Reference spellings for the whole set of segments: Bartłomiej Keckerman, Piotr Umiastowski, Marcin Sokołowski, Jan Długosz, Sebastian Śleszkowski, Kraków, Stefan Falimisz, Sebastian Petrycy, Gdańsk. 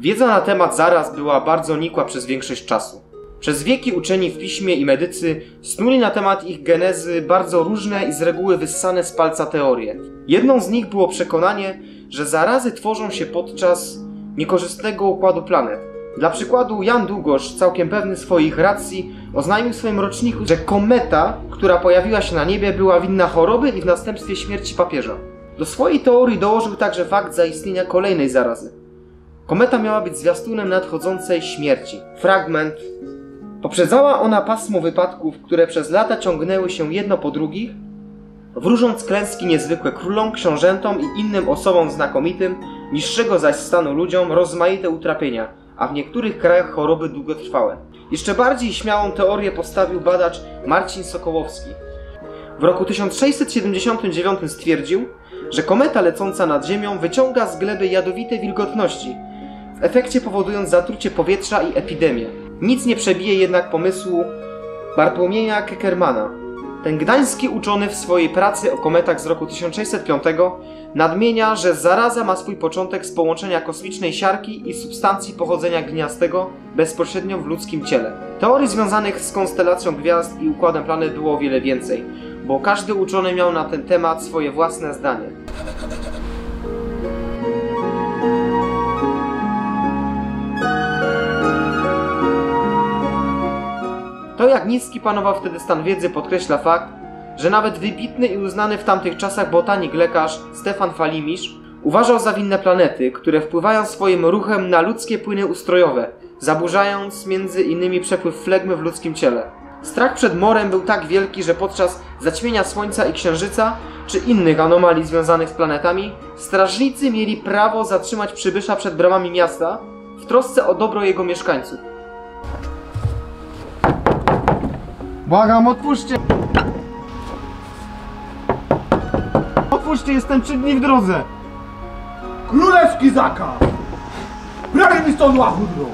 Wiedza na temat zaraz była bardzo nikła przez większość czasu. Przez wieki uczeni w piśmie i medycy snuli na temat ich genezy bardzo różne i z reguły wyssane z palca teorie. Jedną z nich było przekonanie, że zarazy tworzą się podczas niekorzystnego układu planet. Dla przykładu Jan Długosz, całkiem pewny swoich racji, oznajmił w swoim roczniku, że kometa, która pojawiła się na niebie, była winna choroby i w następstwie śmierci papieża. Do swojej teorii dołożył także fakt zaistnienia kolejnej zarazy. Kometa miała być zwiastunem nadchodzącej śmierci. Fragment. Poprzedzała ona pasmo wypadków, które przez lata ciągnęły się jedno po drugich, wróżąc klęski niezwykłe królom, książętom i innym osobom znakomitym, niższego zaś stanu ludziom rozmaite utrapienia, a w niektórych krajach choroby długotrwałe. Jeszcze bardziej śmiałą teorię postawił badacz Marcin Sokołowski. W roku 1679 stwierdził, że kometa lecąca nad Ziemią wyciąga z gleby jadowite wilgotności, w efekcie powodując zatrucie powietrza i epidemię. Nic nie przebije jednak pomysłu Bartłomieja Keckermana. Ten gdański uczony w swojej pracy o kometach z roku 1605 nadmienia, że zaraza ma swój początek z połączenia kosmicznej siarki i substancji pochodzenia gliniastego bezpośrednio w ludzkim ciele. Teorii związanych z konstelacją gwiazd i układem planet było o wiele więcej, bo każdy uczony miał na ten temat swoje własne zdanie. To, jak niski panował wtedy stan wiedzy, podkreśla fakt, że nawet wybitny i uznany w tamtych czasach botanik lekarz Stefan Falimisz uważał za winne planety, które wpływają swoim ruchem na ludzkie płyny ustrojowe, zaburzając między innymi przepływ flegmy w ludzkim ciele. Strach przed morem był tak wielki, że podczas zaćmienia Słońca i Księżyca czy innych anomalii związanych z planetami strażnicy mieli prawo zatrzymać przybysza przed bramami miasta w trosce o dobro jego mieszkańców. Błagam, odpuśćcie! Odpuśćcie, jestem 3 dni w drodze! Królewski zakaz! Braj mi stąd łachudro!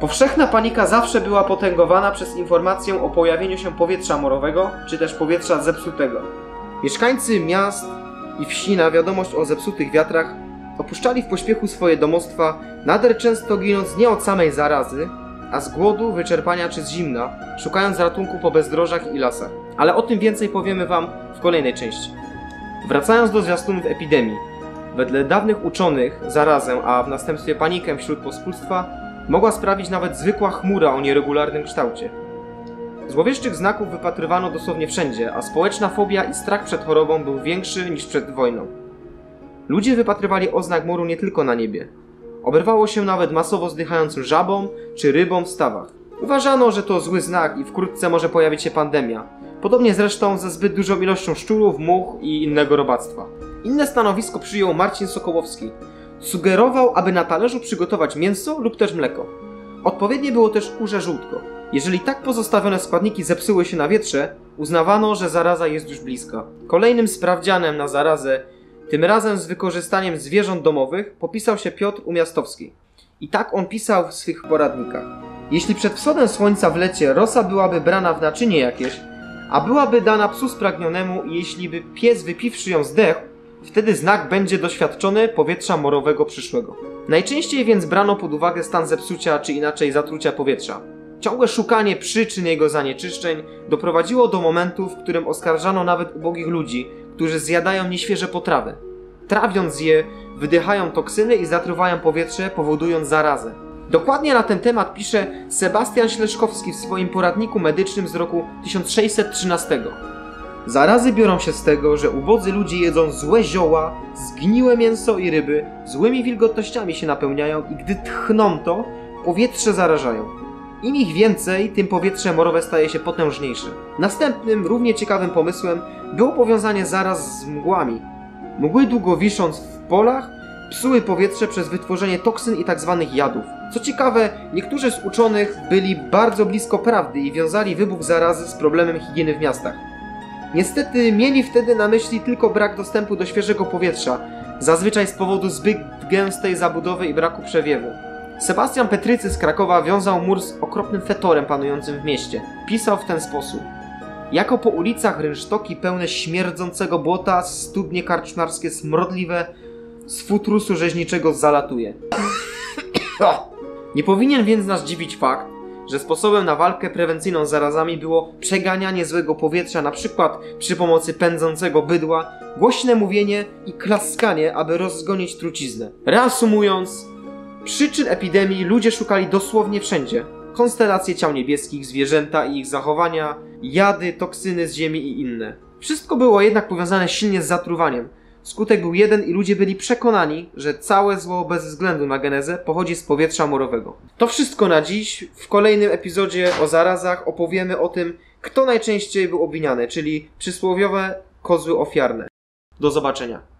Powszechna panika zawsze była potęgowana przez informację o pojawieniu się powietrza morowego, czy też powietrza zepsutego. Mieszkańcy miast i wsi na wiadomość o zepsutych wiatrach opuszczali w pośpiechu swoje domostwa, nader często ginąc nie od samej zarazy, a z głodu, wyczerpania czy z zimna, szukając ratunku po bezdrożach i lasach. Ale o tym więcej powiemy wam w kolejnej części. Wracając do zwiastunów epidemii. Wedle dawnych uczonych zarazę, a w następstwie panikę wśród pospólstwa, mogła sprawić nawet zwykła chmura o nieregularnym kształcie. Złowieszczych znaków wypatrywano dosłownie wszędzie, a społeczna fobia i strach przed chorobą był większy niż przed wojną. Ludzie wypatrywali oznak moru nie tylko na niebie. Oberwało się nawet masowo zdychającym żabom czy rybom w stawach. Uważano, że to zły znak i wkrótce może pojawić się pandemia. Podobnie zresztą ze zbyt dużą ilością szczurów, much i innego robactwa. Inne stanowisko przyjął Marcin Sokołowski. Sugerował, aby na talerzu przygotować mięso lub też mleko. Odpowiednie było też kurze żółtko. Jeżeli tak pozostawione składniki zepsuły się na wietrze, uznawano, że zaraza jest już bliska. Kolejnym sprawdzianem na zarazę, tym razem z wykorzystaniem zwierząt domowych, popisał się Piotr Umiastowski. I tak on pisał w swych poradnikach. Jeśli przed wschodem słońca w lecie rosa byłaby brana w naczynie jakieś, a byłaby dana psu spragnionemu i jeśli by pies wypiwszy ją zdechł, wtedy znak będzie doświadczony powietrza morowego przyszłego. Najczęściej więc brano pod uwagę stan zepsucia czy inaczej zatrucia powietrza. Ciągłe szukanie przyczyn jego zanieczyszczeń doprowadziło do momentu, w którym oskarżano nawet ubogich ludzi, którzy zjadają nieświeże potrawy. Trawiąc je, wydychają toksyny i zatruwają powietrze, powodując zarazę. Dokładnie na ten temat pisze Sebastian Śleszkowski w swoim poradniku medycznym z roku 1613. Zarazy biorą się z tego, że ubodzy ludzie jedzą złe zioła, zgniłe mięso i ryby, złymi wilgotnościami się napełniają i gdy tchną to, powietrze zarażają. Im ich więcej, tym powietrze morowe staje się potężniejsze. Następnym, równie ciekawym pomysłem było powiązanie zaraz z mgłami. Mgły długo wisząc w polach psuły powietrze przez wytworzenie toksyn i tzw. jadów. Co ciekawe, niektórzy z uczonych byli bardzo blisko prawdy i wiązali wybuch zarazy z problemem higieny w miastach. Niestety mieli wtedy na myśli tylko brak dostępu do świeżego powietrza, zazwyczaj z powodu zbyt gęstej zabudowy i braku przewiewu. Sebastian Petrycy z Krakowa wiązał mur z okropnym fetorem panującym w mieście. Pisał w ten sposób. Jako po ulicach rynsztoki pełne śmierdzącego błota, studnie karczmarskie smrodliwe, z futrusu rzeźniczego zalatuje. Nie powinien więc nas dziwić fakt, że sposobem na walkę prewencyjną z zarazami było przeganianie złego powietrza, na przykład przy pomocy pędzącego bydła, głośne mówienie i klaskanie, aby rozgonić truciznę. Reasumując, przyczyn epidemii ludzie szukali dosłownie wszędzie. Konstelacje ciał niebieskich, zwierzęta i ich zachowania, jady, toksyny z ziemi i inne. Wszystko było jednak powiązane silnie z zatruwaniem. Skutek był jeden i ludzie byli przekonani, że całe zło bez względu na genezę pochodzi z powietrza morowego. To wszystko na dziś. W kolejnym epizodzie o zarazach opowiemy o tym, kto najczęściej był obwiniany, czyli przysłowiowe kozły ofiarne. Do zobaczenia.